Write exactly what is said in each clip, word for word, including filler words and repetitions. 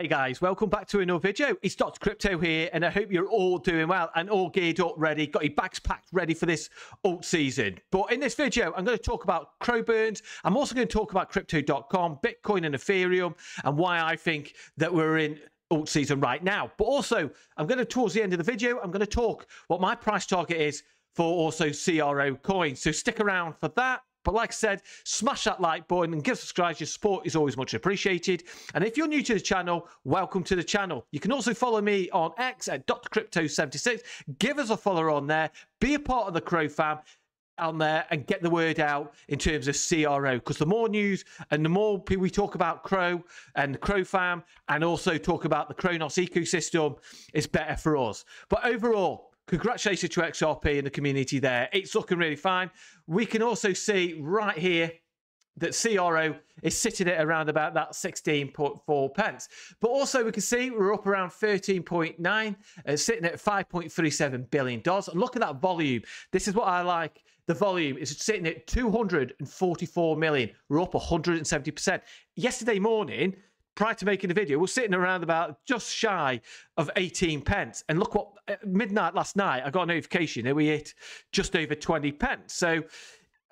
Hey guys, welcome back to another video. It's Doctor Crypto here, and I hope you're all doing well and all geared up, ready, got your bags packed, ready for this alt season. But in this video, I'm going to talk about C R O burns. I'm also going to talk about Crypto dot com, Bitcoin and Ethereum, and why I think that we're in alt season right now. But also, I'm going to, towards the end of the video, I'm going to talk what my price target is for also C R O coins. So stick around for that. But like I said, smash that like button and give subscribe. Your support is always much appreciated. And if you're new to the channel, welcome to the channel. You can also follow me on X at Doctor Crypto seventy-six. Give us a follow on there. Be a part of the C R O fam on there and get the word out in terms of C R O. Because the more news and the more we talk about C R O and the C R O fam and also talk about the Cronos ecosystem, it's better for us. But overall, congratulations to X R P and the community there. It's looking really fine. We can also see right here that C R O is sitting at around about that sixteen point four pence. But also we can see we're up around thirteen point nine, uh, sitting at five point three seven billion dollars. And look at that volume. This is what I like. The volume is sitting at two hundred forty-four million. We're up one hundred seventy percent. Yesterday morning, prior to making the video, we're sitting around about just shy of eighteen pence. And look what, at midnight last night, I got a notification that we hit just over twenty pence. So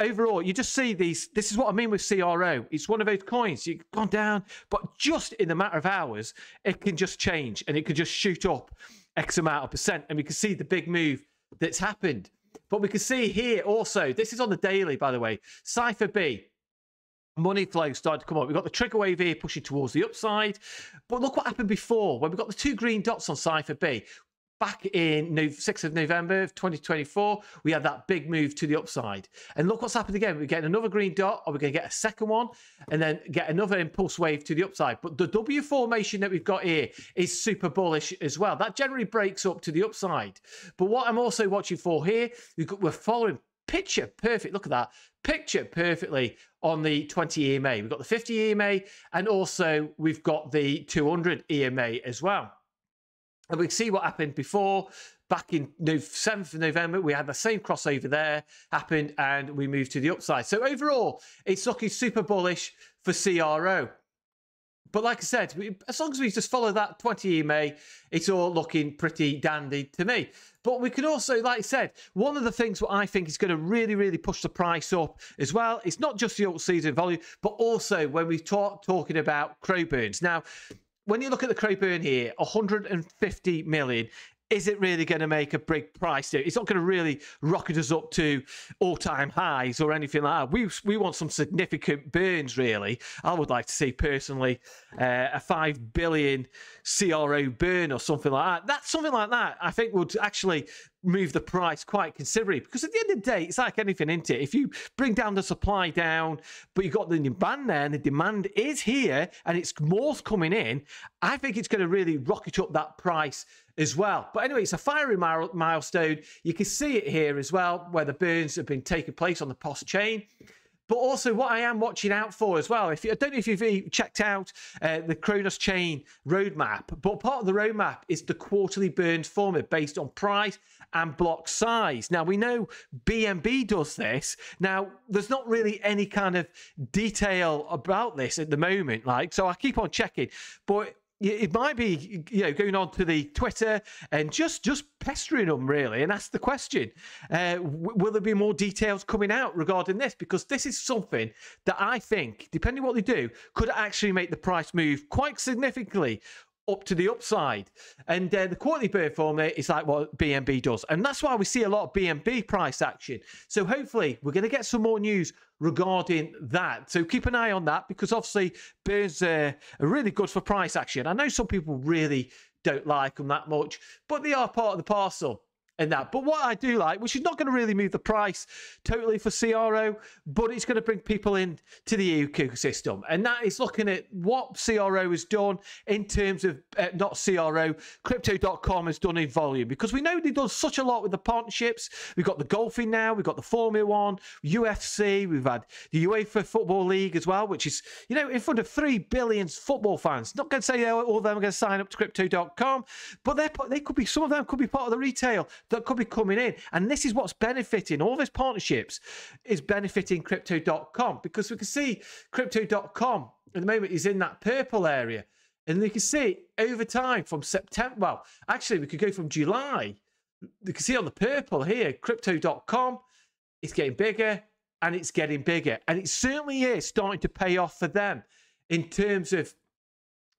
overall, you just see these, this is what I mean with C R O. It's one of those coins, you've gone down, but just in a matter of hours, it can just change and it could just shoot up X amount of percent. And we can see the big move that's happened. But we can see here also, this is on the daily, by the way, Cipher B. Money flow started to come up. We've got the trigger wave here pushing towards the upside. But look what happened before when we got the two green dots on Cipher B. Back in sixth of November of twenty twenty-four, we had that big move to the upside. And look what's happened again. We're getting another green dot, or we're going to get a second one, and then get another impulse wave to the upside. But the W formation that we've got here is super bullish as well. That generally breaks up to the upside. But what I'm also watching for here, we've got, we're following picture perfect. Look at that. Picture perfectly on the twenty E M A. We've got the fifty E M A and also we've got the two hundred E M A as well. And we can see what happened before. Back in seventh of November, we had the same crossover there happened and we moved to the upside. So overall, it's looking super bullish for C R O. But like I said, we, as long as we just follow that twenty E M A, it's all looking pretty dandy to me. But we could also, like I said, one of the things what I think is going to really, really push the price up as well, it's not just the alt season volume, but also when we talk talking about C R O burns. Now, when you look at the C R O burn here, one hundred fifty million, is it really going to make a big price there? It's not going to really rocket us up to all-time highs or anything like that. We, we want some significant burns, really. I would like to see, personally, uh, a five billion C R O burn or something like that. That's something like that, I think, would actually move the price quite considerably. Because at the end of the day, it's like anything, isn't it? If you bring down the supply down, but you've got the demand there, and the demand is here, and it's more coming in, I think it's going to really rocket up that price as well. But anyway, it's a fiery milestone. You can see it here as well, where the burns have been taking place on the P O S chain. But also what I am watching out for as well, if you, I don't know if you've checked out uh, the Cronos chain roadmap, but part of the roadmap is the quarterly burns format based on price and block size. Now, we know B N B does this. Now, there's not really any kind of detail about this at the moment, like, so I keep on checking. But it might be, you know, going on to the Twitter and just just pestering them, really, and ask the question, uh, will there be more details coming out regarding this? Because this is something that I think, depending on what they do, could actually make the price move quite significantly up to the upside. And uh, the quarterly burn formula is like what B N B does. And that's why we see a lot of B N B price action. So hopefully we're going to get some more news regarding that. So keep an eye on that, because obviously burns uh, are really good for price action. I know some people really don't like them that much, but they are part of the parcel and that. But what I do like, which is not going to really move the price totally for C R O, but it's going to bring people in to the ecosystem, and that is looking at what C R O has done in terms of uh, not C R O, Crypto dot com has done in volume, because we know they've done such a lot with the partnerships. We've got the golfing now, we've got the Formula One, U F C, we've had the UEFA Football League as well, which is, you know, in front of three billion football fans. Not going to say oh, all of them are going to sign up to Crypto dot com, but they they could be, some of them could be part of the retail that could be coming in. And this is what's benefiting, all these partnerships is benefiting Crypto dot com, because we can see Crypto dot com at the moment is in that purple area. And you can see over time from September, well, actually we could go from July. You can see on the purple here, crypto dot com, it's getting bigger and it's getting bigger. And it certainly is starting to pay off for them in terms of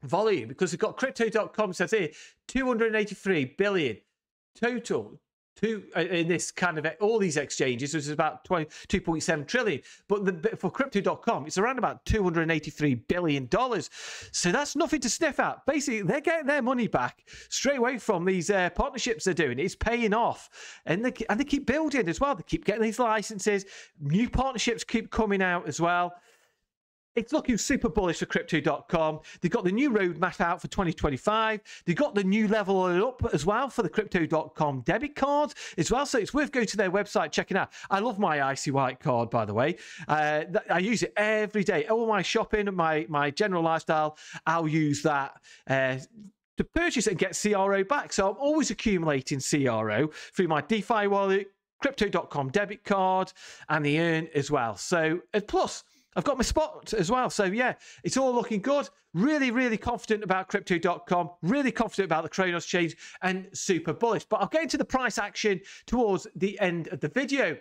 volume, because we've got crypto dot com says here, two hundred eighty-three billion total to, in this kind of, all these exchanges, which is about two point seven trillion. But the, for crypto dot com, it's around about two hundred eighty-three billion dollars. So that's nothing to sniff at. Basically, they're getting their money back straight away from these uh, partnerships they're doing. It's paying off. And they, and they keep building as well. They keep getting these licenses. New partnerships keep coming out as well. It's looking super bullish for crypto dot com. They've got the new roadmap out for twenty twenty-five. They've got the new level up as well for the crypto dot com debit card as well. So it's worth going to their website, checking out. I love my icy white card, by the way. Uh, I use it every day. All my shopping, my, my general lifestyle, I'll use that uh, to purchase and get C R O back. So I'm always accumulating C R O through my DeFi wallet, crypto dot com debit card, and the Earn as well. So, and plus, I've got my spot as well. So, yeah, it's all looking good. Really, really confident about crypto dot com. Really confident about the Cronos change and super bullish. But I'll get into the price action towards the end of the video.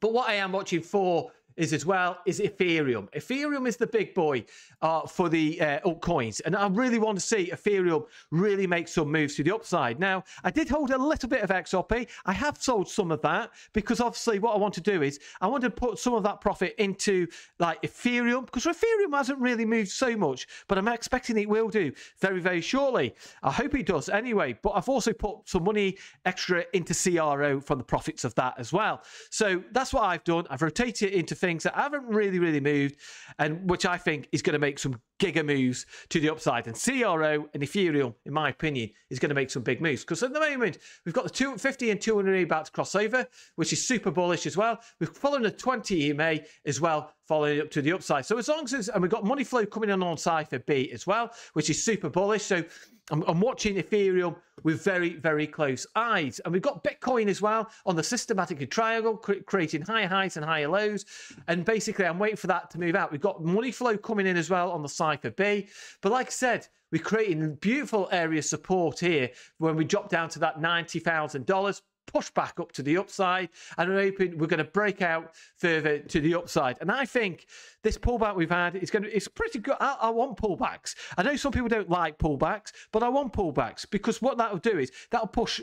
But what I am watching for is as well is Ethereum. Ethereum is the big boy uh, for the uh, altcoins. And I really want to see Ethereum really make some moves to the upside. Now, I did hold a little bit of X R P. I have sold some of that because obviously what I want to do is I want to put some of that profit into like Ethereum, because Ethereum hasn't really moved so much, but I'm expecting it will do very, very shortly. I hope it does anyway, but I've also put some money extra into C R O from the profits of that as well. So that's what I've done. I've rotated it into things that haven't really, really moved, and which I think is going to make some giga moves to the upside. And C R O and Ethereum, in my opinion, is going to make some big moves, because at the moment we've got the two fifty and two hundred E M A about to cross over, which is super bullish as well. We've followed the twenty E M A as well, following up to the upside. So as long as, and we've got money flow coming in on Cipher B as well, which is super bullish. So I'm, I'm watching Ethereum with very, very close eyes. And we've got Bitcoin as well on the systematic triangle, cre creating higher highs and higher lows. And basically, I'm waiting for that to move out. We've got money flow coming in as well on the Cipher B. But like I said, we're creating beautiful area support here when we drop down to that ninety thousand dollars. Push back up to the upside, and I'm hoping we're going to break out further to the upside. And I think this pullback we've had is going to, it's pretty good. I, I want pullbacks. I know some people don't like pullbacks, but I want pullbacks, because what that'll do is that'll push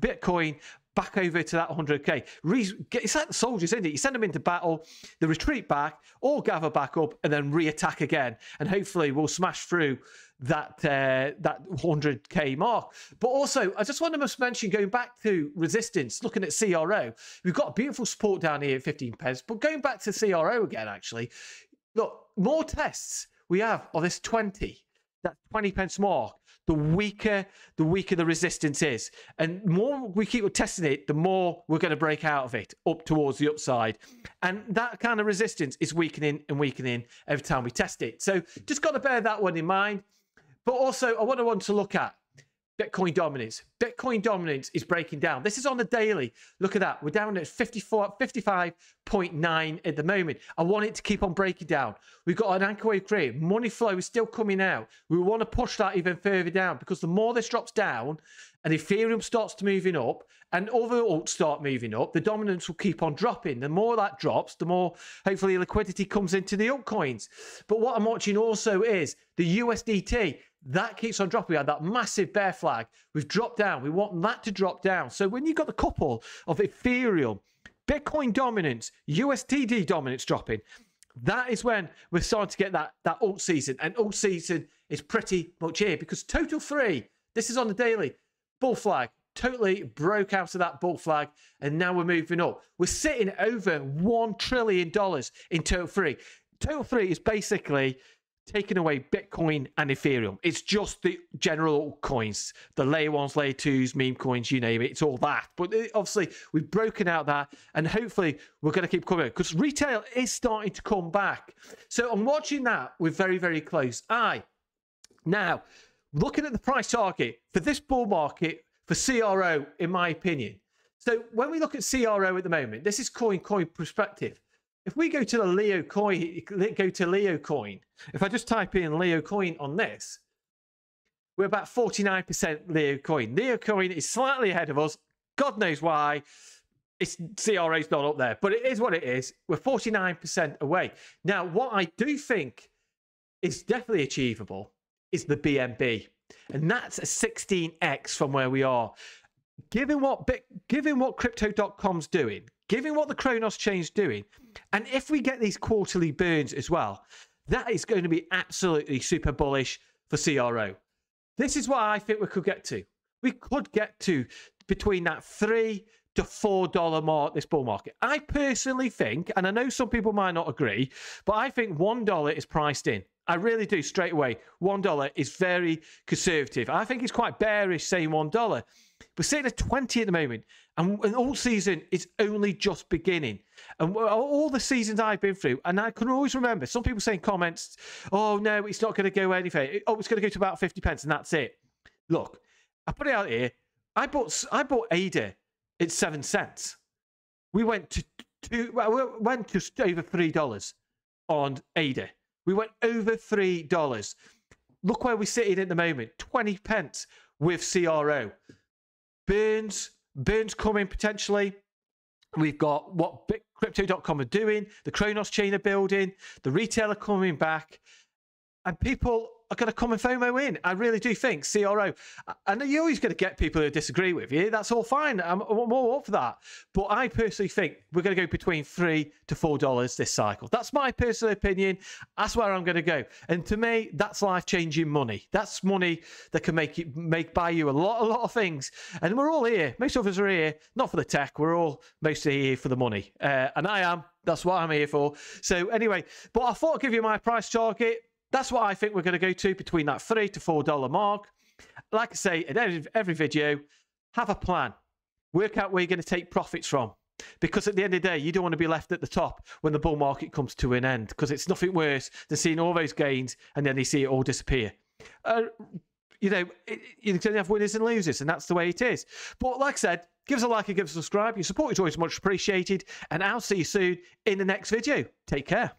Bitcoin back over to that one hundred K. It's like the soldiers, isn't it? You send them into battle, they retreat back, or gather back up, and then re-attack again. And hopefully we'll smash through that uh, that one hundred K mark. But also, I just want to mention, going back to resistance, looking at C R O, we've got a beautiful support down here at fifteen pence. But going back to C R O again, actually, look, more tests we have on this twenty, that twenty pence mark. The weaker, the weaker the resistance is. And more we keep testing it, the more we're going to break out of it up towards the upside. And that kind of resistance is weakening and weakening every time we test it. So just got to bear that one in mind. But also, I want to want to look at Bitcoin dominance. Bitcoin dominance is breaking down. This is on the daily. Look at that. We're down at fifty-four, fifty-five point nine at the moment. I want it to keep on breaking down. We've got an anchor wave created. Money flow is still coming out. We want to push that even further down, because the more this drops down and Ethereum starts to moving up and other alts start moving up, the dominance will keep on dropping. The more that drops, the more hopefully liquidity comes into the altcoins. But what I'm watching also is the U S D T. That keeps on dropping. We had that massive bear flag. We've dropped down. We want that to drop down. So when you've got the couple of Ethereum, Bitcoin dominance, U S D T dominance dropping, that is when we're starting to get that, that alt season. And alt season is pretty much here, because total three, this is on the daily, bull flag, totally broke out of that bull flag, and now we're moving up. We're sitting over one trillion dollars in total three. Total three is basically taking away Bitcoin and Ethereum. It's just the general coins, the layer ones, layer twos, meme coins, you name it. It's all that. But obviously, we've broken out that, and hopefully we're going to keep coming, because retail is starting to come back. So I'm watching that with very, very close eye. Now, looking at the price target for this bull market for C R O, in my opinion. So when we look at C R O at the moment, this is coin coin perspective. If we go to the Leo coin, go to Leo coin. If I just type in Leo coin on this, we're about forty-nine percent Leo Coin. Leo Coin is slightly ahead of us. God knows why. It's C R A's not up there, but it is what it is. We're forty-nine percent away. Now, what I do think is definitely achievable is the B N B. And that's a sixteen X from where we are. Given what, given what Crypto dot com's doing, given what the Cronos chain's doing, and if we get these quarterly burns as well, that is going to be absolutely super bullish for C R O. This is what I think we could get to. We could get to between that three to four dollar mark this bull market. I personally think, and I know some people might not agree, but I think one dollar is priced in. I really do straight away. One dollar is very conservative. I think it's quite bearish saying one dollar. We're sitting at twenty at the moment, and an all season is only just beginning. And all the seasons I've been through, and I can always remember some people saying comments, "Oh no, it's not going to go anywhere. Oh, it's going to go to about fifty pence, and that's it." Look, I put it out here. I bought I bought A D A at seven cents. We went to two, well, we went just over three dollars on A D A. We went over three dollars. Look where we're sitting at the moment: twenty pence with C R O. Burns, burns coming potentially. We've got what Crypto dot com are doing, the Cronos chain are building, the retailer coming back, and people are going to come and FOMO in. I really do think C R O, and you're always going to get people who disagree with you. That's all fine. I'm, I'm all up for that. But I personally think we're going to go between three to four dollars this cycle. That's my personal opinion. That's where I'm going to go. And to me, that's life-changing money. That's money that can make you make buy you a lot, a lot of things. And we're all here. Most of us are here not for the tech. We're all mostly here for the money. Uh, and I am. That's what I'm here for. So anyway, but I thought I'd give you my price target. That's what I think we're going to go to between that three to four dollar mark. Like I say, at every, every video, have a plan. Work out where you're going to take profits from. Because at the end of the day, you don't want to be left at the top when the bull market comes to an end. Because it's nothing worse than seeing all those gains and then they see it all disappear. Uh, you know, it, you're going to have winners and losers, and that's the way it is. But like I said, give us a like and give us a subscribe. Your support is always much appreciated. And I'll see you soon in the next video. Take care.